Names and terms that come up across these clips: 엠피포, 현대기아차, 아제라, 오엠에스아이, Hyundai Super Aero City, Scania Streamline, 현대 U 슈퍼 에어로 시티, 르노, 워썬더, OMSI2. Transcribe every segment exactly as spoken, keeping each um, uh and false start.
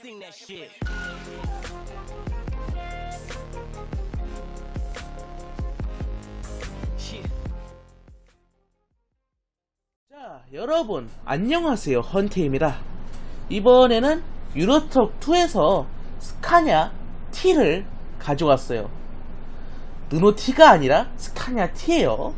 Sing that shit. 자, 여러분 안녕하세요. 헌테입니다. 이번에는 유로톡 투에서 스카냐 T를 가져왔어요. 르노 티가 아니라 스카냐 T예요.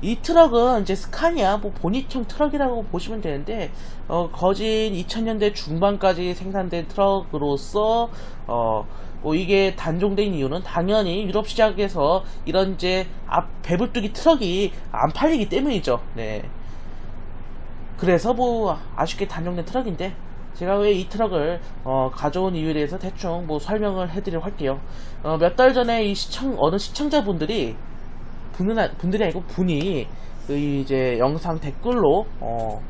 이 트럭은 이제 스카니아 뭐 본입형 트럭이라고 보시면 되는데 어, 거진 이천 년대 중반까지 생산된 트럭으로서 어, 뭐 이게 단종된 이유는 당연히 유럽 시장에서 이런 이제 앞 배불뚝이 트럭이 안 팔리기 때문이죠. 네. 그래서 뭐 아쉽게 단종된 트럭인데 제가 왜 이 트럭을 어, 가져온 이유에 대해서 대충 뭐 설명을 해드리려 할게요. 어, 몇 달 전에 이 시청 어느 시청자분들이 분들이 아니고 분이 이제 영상 댓글로 어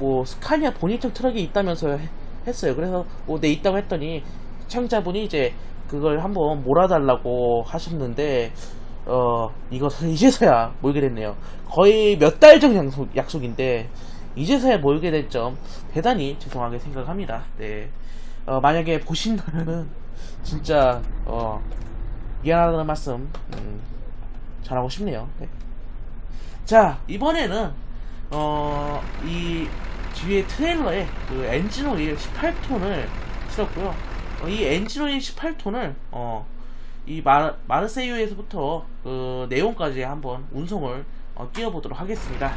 뭐 스카니아 본입형 트럭이 있다면서 했어요. 그래서 뭐 네 있다고 했더니 시청자분이 이제 그걸 한번 몰아달라고 하셨는데 어 이것을 이제서야 몰게 됐네요. 거의 몇 달 전 약속, 약속인데 이제서야 몰게 될 점 대단히 죄송하게 생각합니다. 네, 어 만약에 보신다면은 진짜 어 미안하다는 말씀 음. 잘하고 싶네요. 네. 자, 이번에는 어, 이 뒤에 트레일러에 그 엔진오일 십팔 톤을 실었고요. 어, 이 엔진오일 십팔 톤을 어, 이 마르, 마르세유에서부터 그 네온까지 한번 운송을 어, 띄워보도록 하겠습니다.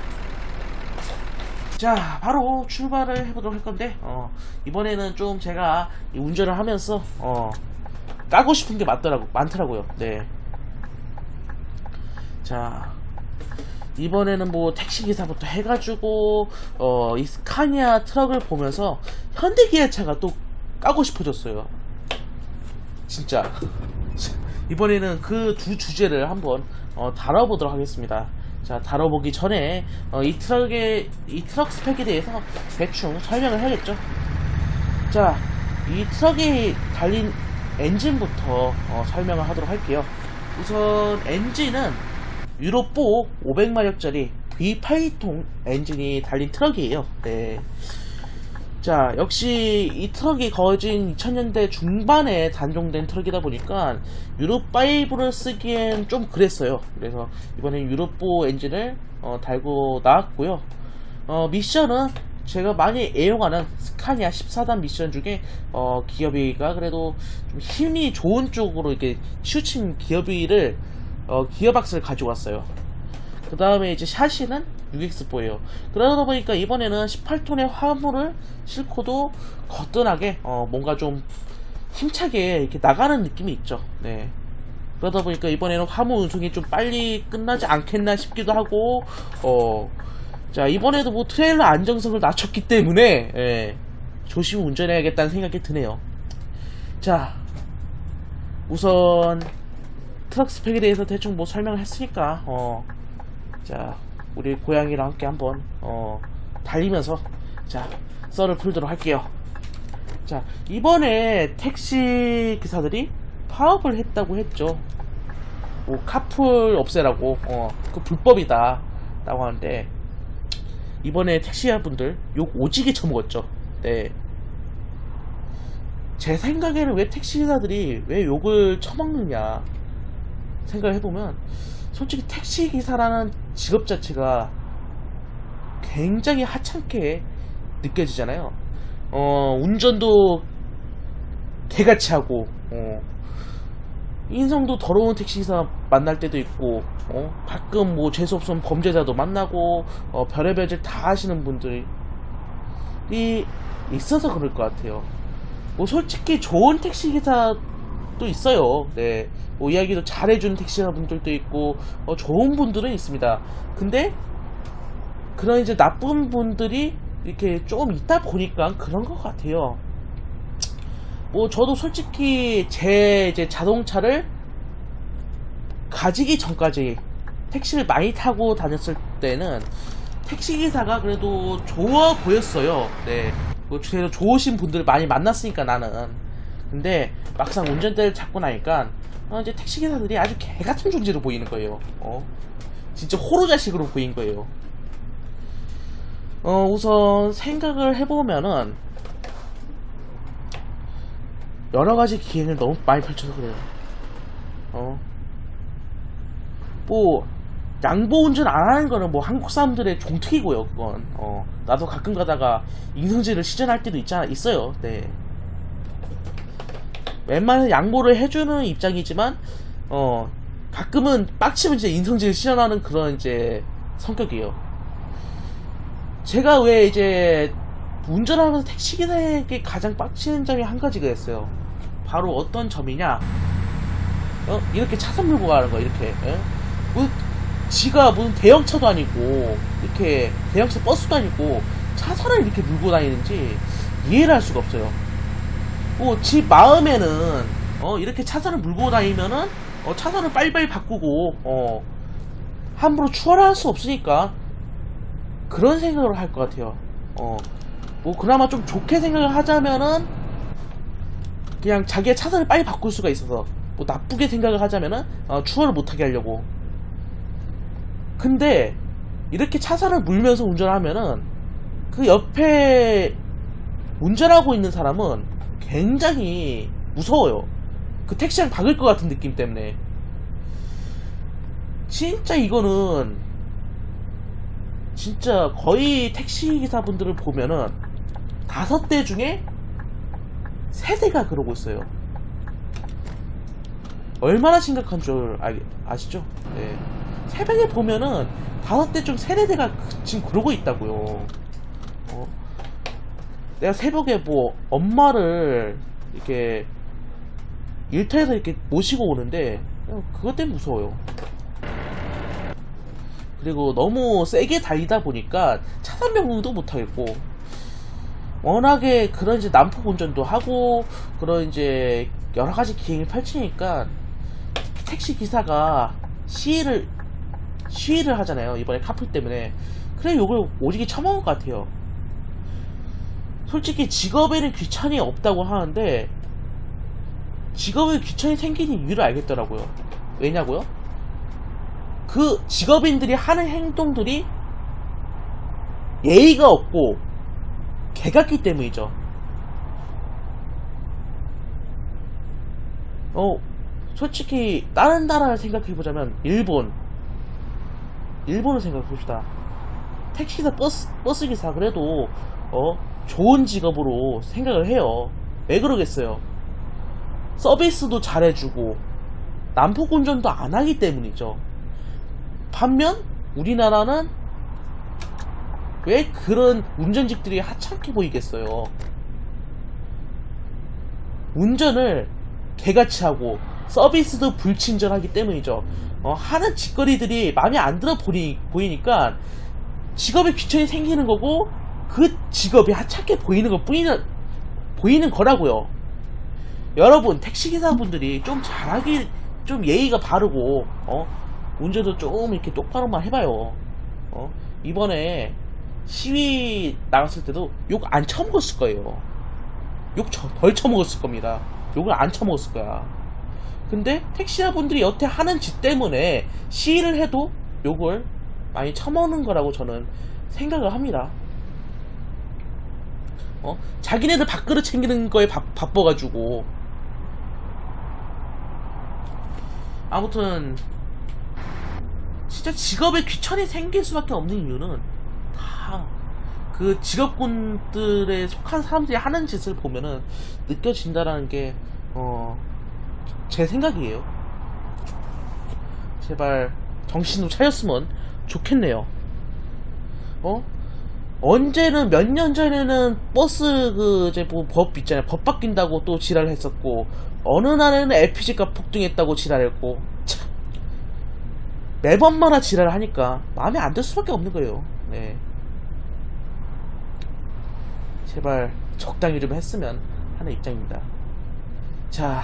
자, 바로 출발을 해보도록 할 건데 어, 이번에는 좀 제가 이 운전을 하면서 어, 까고 싶은 게 맞더라고, 많더라고요. 네. 자, 이번에는 뭐 택시기사부터 해가지고 어, 이 스카니아 트럭을 보면서 현대기아차가 또 까고 싶어졌어요. 진짜 이번에는 그 두 주제를 한번 어, 다뤄보도록 하겠습니다. 자, 다뤄보기 전에 어, 이 트럭의 이 트럭 스펙에 대해서 대충 설명을 해야겠죠. 자, 이 트럭이 달린 엔진부터 어, 설명을 하도록 할게요. 우선 엔진은 유로포 오백 마력짜리 브이 팔 기통 엔진이 달린 트럭이에요. 네. 자, 역시 이 트럭이 거진 이천 년대 중반에 단종된 트럭이다 보니까 유로파이브를 쓰기엔 좀 그랬어요. 그래서 이번엔 유로포 엔진을 어, 달고 나왔고요. 어, 미션은 제가 많이 애용하는 스카니아 십사 단 미션 중에 어, 기어비가 그래도 좀 힘이 좋은 쪽으로 이렇게 치우친 기어비를 어, 기어박스를 가져왔어요. 그 다음에 이제 샤시는 유 엑스 포예요. 그러다 보니까 이번에는 십팔 톤의 화물을 싣고도 거뜬하게 어, 뭔가 좀 힘차게 이렇게 나가는 느낌이 있죠. 네. 그러다 보니까 이번에는 화물 운송이 좀 빨리 끝나지 않겠나 싶기도 하고 어, 자, 이번에도 뭐 트레일러 안정성을 낮췄기 때문에 예, 조심히 운전해야겠다는 생각이 드네요. 자, 우선 트럭 스펙에 대해서 대충 뭐 설명을 했으니까 어, 자, 우리 고양이랑 함께 한번 어, 달리면서 자, 썰을 풀도록 할게요. 자, 이번에 택시 기사들이 파업을 했다고 했죠. 뭐 카풀 없애라고 어, 그 불법이다 라고 하는데 이번에 택시분들 욕 오지게 처먹었죠. 네. 제 생각에는 왜 택시 기사들이 왜 욕을 처먹느냐 생각을 해보면 솔직히 택시기사라는 직업 자체가 굉장히 하찮게 느껴지잖아요. 어, 운전도 개같이 하고 어, 인성도 더러운 택시기사 만날 때도 있고 어, 가끔 뭐 재수없으면 범죄자도 만나고 어, 별의별 짓 다 하시는 분들이 있어서 그럴 것 같아요. 뭐 솔직히 좋은 택시기사 또 있어요. 네, 뭐 이야기도 잘해주는 택시사분들도 있고 어, 좋은 분들은 있습니다. 근데 그런 이제 나쁜 분들이 이렇게 좀 있다 보니까 그런 것 같아요. 뭐 저도 솔직히 제 이제 자동차를 가지기 전까지 택시를 많이 타고 다녔을 때는 택시기사가 그래도 좋아 보였어요. 네, 뭐 주로 좋으신 분들 많이 만났으니까 나는. 근데 막상 운전대를 잡고 나니까 어, 이제 택시기사들이 아주 개같은 존재로 보이는 거예요. 어, 진짜 호루자식으로 보인 거예요. 어, 우선 생각을 해보면은 여러가지 기회를 너무 많이 펼쳐서 그래요. 어. 뭐 양보운전 안하는 거는 뭐 한국 사람들의 종특이고요. 그건 어 나도 가끔 가다가 인승제를 시전할 때도 있잖아 있어요. 네. 웬만해서 양보를 해주는 입장이지만 어 가끔은 빡치면 이제 인성질을 실현하는 그런 이제 성격이에요. 제가 왜 이제 운전하면서 택시기사에게 가장 빡치는 점이 한 가지가 있어요. 바로 어떤 점이냐? 어? 이렇게 차선 밀고 가는 거 이렇게. 예? 뭐, 지가 무슨 대형차도 아니고 이렇게 대형차 버스도 아니고 차선을 이렇게 밀고 다니는지 이해를 할 수가 없어요. 뭐, 지 마음에는 어 이렇게 차선을 밀고 다니면은 어, 차선을 빨리빨리 바꾸고 어 함부로 추월할 수 없으니까 그런 생각을 할 것 같아요. 어 뭐 그나마 좀 좋게 생각을 하자면은 그냥 자기의 차선을 빨리 바꿀 수가 있어서 뭐 나쁘게 생각을 하자면은 어, 추월을 못하게 하려고. 근데 이렇게 차선을 물면서 운전하면은 그 옆에 운전하고 있는 사람은 굉장히 무서워요. 그 택시랑 박을 것 같은 느낌 때문에. 진짜 이거는 진짜 거의 택시기사분들을 보면은 다섯 대 중에 세 대가 그러고 있어요. 얼마나 심각한 줄 아, 아시죠? 네. 새벽에 보면은 다섯 대 중 세네 대가 지금 그러고 있다고요. 어. 내가 새벽에 뭐 엄마를 이렇게 일터에서 이렇게 모시고 오는데 그것 때문에 무서워요. 그리고 너무 세게 달리다 보니까 차선 변경도 못하겠고 워낙에 그런 이제 난폭 운전도 하고 그런 이제 여러가지 기행을 펼치니까 택시기사가 시위를 시위를 하잖아요. 이번에 카풀 때문에. 그래 요걸 오지게 처먹은 것 같아요. 솔직히 직업에는 귀찮이 없다고 하는데 직업에 귀천이 생기는 이유를 알겠더라고요. 왜냐고요? 그 직업인들이 하는 행동들이 예의가 없고 개같기 때문이죠. 어, 솔직히 다른 나라를 생각해보자면 일본 일본을 생각해봅시다. 택시기사 버스, 버스기사 그래도 어, 좋은 직업으로 생각을 해요. 왜 그러겠어요? 서비스도 잘해주고 난폭운전도 안하기 때문이죠. 반면 우리나라는 왜 그런 운전직들이 하찮게 보이겠어요. 운전을 개같이 하고 서비스도 불친절하기 때문이죠. 어, 하는 짓거리들이 마음에 안 들어 보이, 보이니까 직업에 귀천이 생기는 거고 그 직업이 하찮게 보이는 것 뿐이는 보이는 거라고요. 여러분 택시기사분들이 좀 잘하기 좀 예의가 바르고 어? 운전도 좀 이렇게 똑바로만 해봐요. 어? 이번에 시위 나갔을 때도 욕 안 처먹었을 거예요. 욕 덜 처먹었을 겁니다. 욕을 안 처먹었을 거야. 근데 택시기사분들이 여태 하는 짓 때문에 시위를 해도 욕을 많이 처먹는 거라고 저는 생각을 합니다. 어? 자기네들 밥그릇 챙기는 거에 바, 바빠가지고 아무튼 진짜 직업에 귀천이 생길 수밖에 없는 이유는 다 그 직업군들에 속한 사람들이 하는 짓을 보면은 느껴진다라는 게 어 제 생각이에요. 제발 정신으로 차렸으면 좋겠네요. 어? 언제는 몇 년 전에는 버스 그 이제 뭐 법 있잖아요. 법 바뀐다고 또 지랄을 했었고 어느 날에는 엘피지가 폭등했다고 지랄했고 참 매번마다 지랄을 하니까 마음에 안 들 수밖에 없는 거예요. 네. 제발 적당히 좀 했으면 하는 입장입니다. 자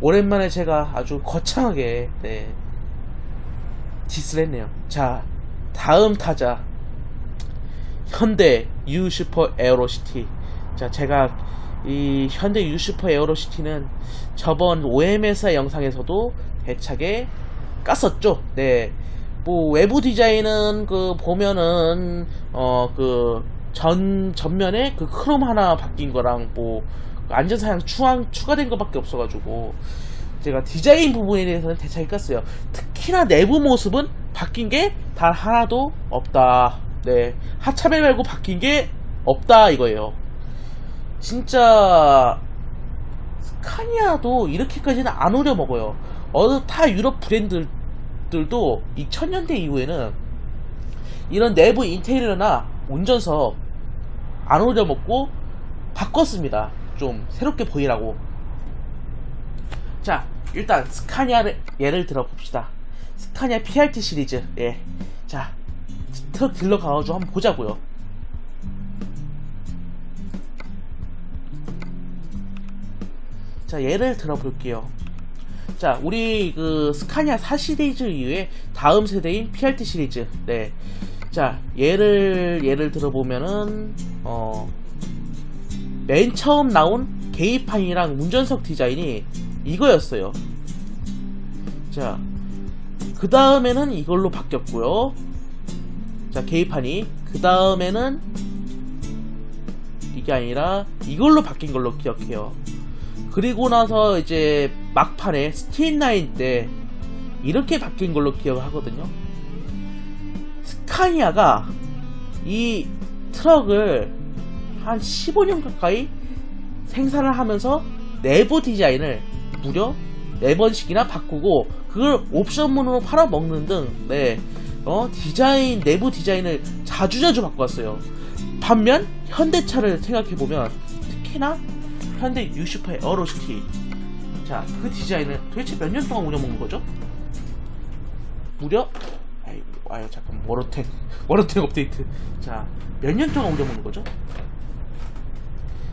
오랜만에 제가 아주 거창하게 네. 디스를 했네요. 자 다음 타자 현대 U 슈퍼 에어로 시티. 자 제가 이 현대 U 슈퍼 에어로 시티는 저번 오엠에스아이 영상에서도 대차게 깠었죠. 네, 뭐 외부 디자인은 그 보면은 어 그 전, 전면에 그 크롬 하나 바뀐 거랑 뭐 안전사양 추가, 추가된 거밖에 없어가지고 제가 디자인 부분에 대해서는 대차 읽었어요. 특히나 내부 모습은 바뀐 게 단 하나도 없다. 네, 하차벨 말고 바뀐 게 없다 이거예요. 진짜 스카니아도 이렇게까지는 안 오려먹어요. 어느 타 유럽 브랜드들도 이천 년대 이후에는 이런 내부 인테리어나 운전석 안 오려먹고 바꿨습니다. 좀 새롭게 보이라고. 자, 일단 스카니아를 예를 들어 봅시다. 스카니아 피알티 시리즈. 예. 자, 트럭 딜러 가가지고 한번 보자고요. 자, 예를 들어 볼게요. 자, 우리 그 스카니아 사 시리즈 이후에 다음 세대인 피알티 시리즈. 네. 자, 예를 예를 들어 보면은 어 맨 처음 나온 계기판이랑 운전석 디자인이 이거였어요. 자, 그 다음에는 이걸로 바뀌었고요. 자, 계기판이 그 다음에는 이게 아니라 이걸로 바뀐 걸로 기억해요. 그리고 나서 이제 막판에 스트림라인 때 이렇게 바뀐 걸로 기억하거든요. 스카니아가 이 트럭을 한 십오 년 가까이 생산을 하면서 내부 디자인을 무려 네 번씩이나 바꾸고 그걸 옵션문으로 팔아먹는 등 네, 어, 디자인, 내부 디자인을 자주자주 바꿨어요. 반면 현대차를 생각해보면 특히나 현대 슈퍼 에어로 시티, 자, 그 디자인을 도대체 몇 년 동안 우려먹는 거죠? 무려 아유, 아유 잠깐 워로텍 워로텍 업데이트. 자, 몇 년 동안 우려먹는 거죠?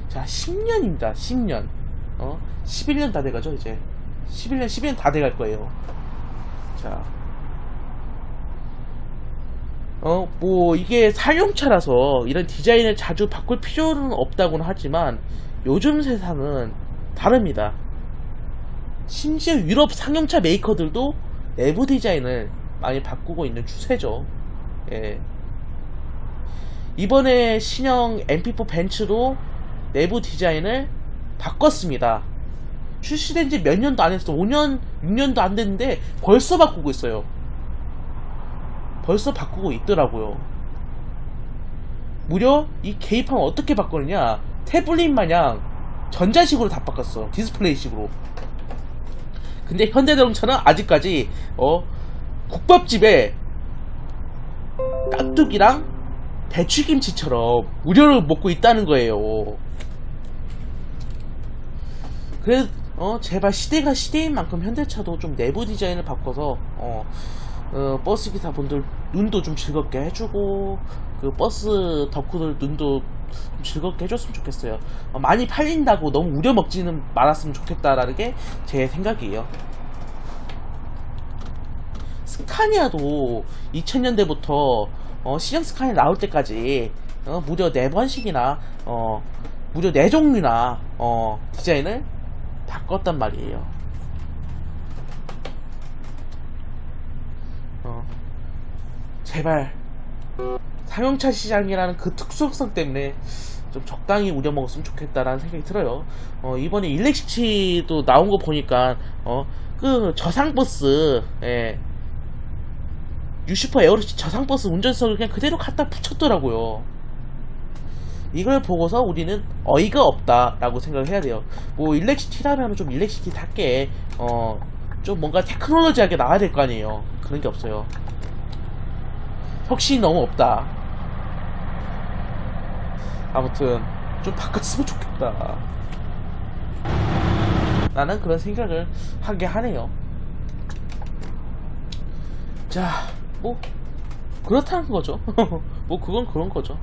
자, 십 년입니다. 십 년. 어? 십일 년 다 돼가죠 이제. 십일 년, 십일 년 다 돼갈 거예요. 자, 어, 뭐 이게 사용차라서 이런 디자인을 자주 바꿀 필요는 없다고는 하지만 요즘 세상은 다릅니다. 심지어 유럽 상용차 메이커들도 내부 디자인을 많이 바꾸고 있는 추세죠. 예. 이번에 신형 엠피포 벤츠도 내부 디자인을 바꿨습니다. 출시된 지 몇 년도 안 했어. 오 년, 육 년도 안 됐는데 벌써 바꾸고 있어요. 벌써 바꾸고 있더라고요. 무려 이 계기판 어떻게 바꾸느냐, 태블릿 마냥 전자식으로 다 바꿨어. 디스플레이식으로. 근데 현대자동차는 아직까지 어 국밥집에 깍두기랑 배추김치처럼 우려를 먹고 있다는 거예요. 그래, 어, 제발 시대가 시대인 만큼 현대차도 좀 내부 디자인을 바꿔서, 어, 어 버스 기사분들 눈도 좀 즐겁게 해주고, 그 버스 덕후들 눈도 좀 즐겁게 해줬으면 좋겠어요. 어, 많이 팔린다고 너무 우려먹지는 말았으면 좋겠다라는 게 제 생각이에요. 스카니아도 이천 년대부터, 어, 신형 스카니아 나올 때까지, 어, 무려 네 번씩이나, 어, 무려 네 종류나, 어, 디자인을 바꿨단 말이에요. 어, 제발 상용차 시장이라는 그 특수성 때문에 좀 적당히 우려먹었으면 좋겠다라는 생각이 들어요. 어, 이번에 일렉시티도 나온 거 보니까 어, 그 저상버스, 예, 유슈퍼 에어로시티 저상버스 운전석을 그냥 그대로 갖다 붙였더라고요. 이걸 보고서 우리는 어이가 없다라고 생각을 해야 돼요. 뭐 일렉시티라면 좀 일렉시티답게 어 좀 뭔가 테크놀로지하게 나와야 될 거 아니에요. 그런 게 없어요. 혁신이 너무 없다. 아무튼 좀 바꿨으면 좋겠다. 나는 그런 생각을 하게 하네요. 자, 뭐 그렇다는 거죠. 뭐 그건 그런 거죠.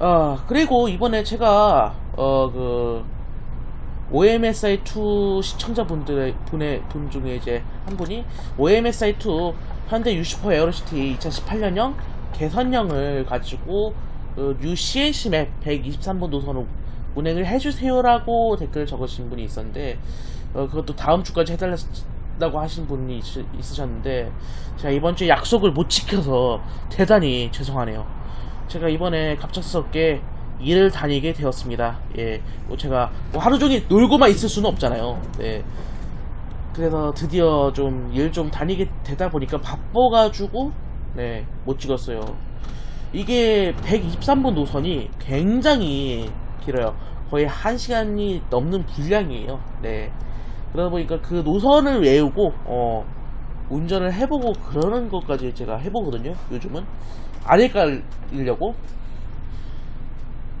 어, 그리고 이번에 제가 어, 그 오엠에스아이 투 시청자분들의 분의 분 중에 이제 한 분이 오엠에스아이 투 현대 유슈퍼 에어로시티 이천십팔 년형 개선형을 가지고 그 뉴 씨엔씨 맵 백이십삼 번 노선으로 운행을 해주세요라고 댓글을 적으신 분이 있었는데 어, 그것도 다음 주까지 해달라고 하신 분이 있, 있으셨는데 제가 이번 주에 약속을 못 지켜서 대단히 죄송하네요. 제가 이번에 갑작스럽게 일을 다니게 되었습니다. 예, 뭐 제가 뭐 하루종일 놀고만 있을 수는 없잖아요. 네. 그래서 드디어 좀 일 좀 다니게 되다 보니까 바빠가지고 네, 못 찍었어요. 이게 백이십삼 번 노선이 굉장히 길어요. 거의 한 시간이 넘는 분량이에요. 네. 그러다 보니까 그 노선을 외우고 어, 운전을 해보고 그러는 것까지 제가 해보거든요. 요즘은 안 헷갈리려고.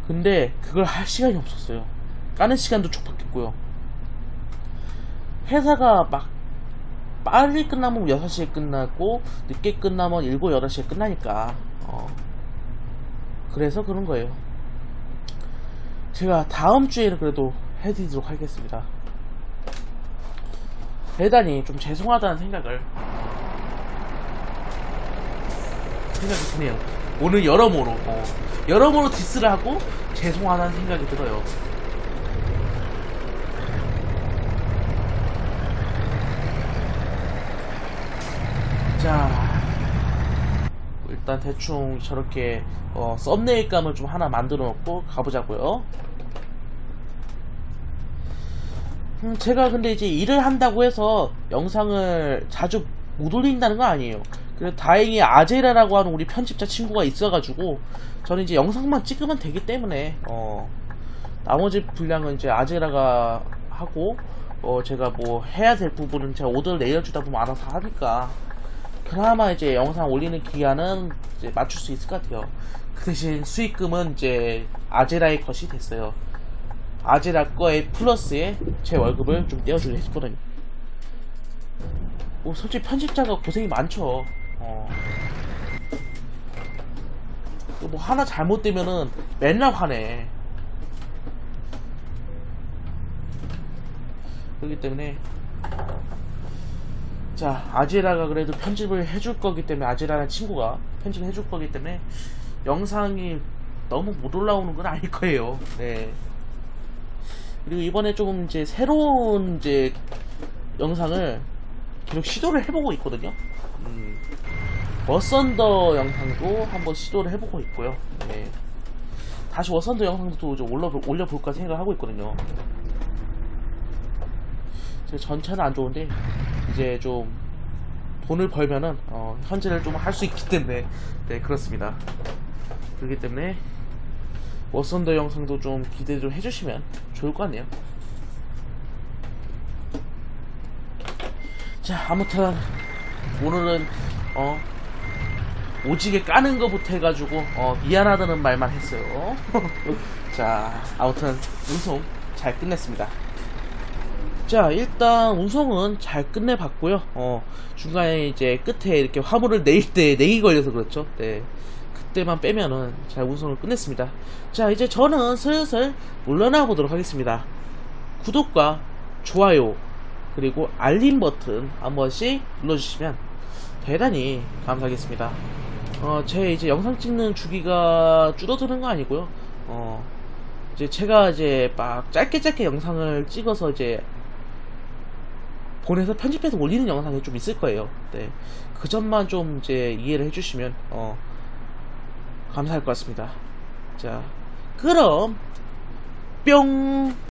근데 그걸 할 시간이 없었어요. 까는 시간도 촉박했고요. 회사가 막 빨리 끝나면 여섯 시에 끝나고 늦게 끝나면 일곱, 여덟 시에 끝나니까 어, 그래서 그런 거예요. 제가 다음 주에는 그래도 해드리도록 하겠습니다. 대단히 좀 죄송하다는 생각을 생각이 드네요. 오늘 여러모로 어, 여러모로 디스를 하고 죄송하다는 생각이 들어요. 자, 일단 대충 저렇게 어, 썸네일감을 좀 하나 만들어 놓고 가보자고요. 음, 제가 근데 이제 일을 한다고 해서 영상을 자주 못 올린다는 건 아니에요. 그래서 다행히 아제라라고 하는 우리 편집자 친구가 있어가지고 저는 이제 영상만 찍으면 되기 때문에 어, 나머지 분량은 이제 아제라가 하고 어, 제가 뭐 해야 될 부분은 제가 오더를 내려주다 보면 알아서 하니까 그나마 이제 영상 올리는 기한은 이제 맞출 수 있을 것 같아요. 그 대신 수익금은 이제 아제라의 것이 됐어요. 아제라 거에 플러스에 제 월급을 좀 떼어주려 했거든요. 뭐 솔직히 편집자가 고생이 많죠. 어. 또 뭐 하나 잘못되면은 맨날 화내. 그렇기 때문에 자, 아제라가 그래도 편집을 해줄 거기 때문에 아제라는 친구가 편집을 해줄 거기 때문에 영상이 너무 못 올라오는 건 아닐 거예요. 네. 그리고 이번에 조금 이제 새로운 이제 영상을 계속 시도를 해보고 있거든요. 음, 워썬더 영상도 한번 시도를 해보고 있고요. 네. 다시 워썬더 영상도 또 올려 올려볼까 생각을 하고 있거든요. 제 전체는 안 좋은데. 이제 좀 돈을 벌면은 어, 현질을 좀 할 수 있기 때문에 네 그렇습니다. 그렇기 때문에 워썬더 영상도 좀 기대 좀 해주시면 좋을 것 같네요. 자, 아무튼 오늘은 어, 오지게 까는 거부터 해가지고 어, 미안하다는 말만 했어요. 자, 아무튼 운송 잘 끝냈습니다. 자, 일단 운송은 잘 끝내봤고요. 어, 중간에 이제 끝에 이렇게 화물을 내릴 때 내기 걸려서 그렇죠. 네, 그때만 빼면은 잘 운송을 끝냈습니다. 자, 이제 저는 슬슬 물러나 보도록 하겠습니다. 구독과 좋아요 그리고 알림 버튼 한 번씩 눌러주시면 대단히 감사하겠습니다. 어, 제 이제 영상 찍는 주기가 줄어드는 거 아니고요. 어, 이제 제가 이제 막 짧게 짧게 영상을 찍어서 이제 보내서 편집해서 올리는 영상이 좀 있을 거예요. 네, 그 점만 좀 이제 이해를 해주시면 어, 감사할 것 같습니다. 자, 그럼 뿅.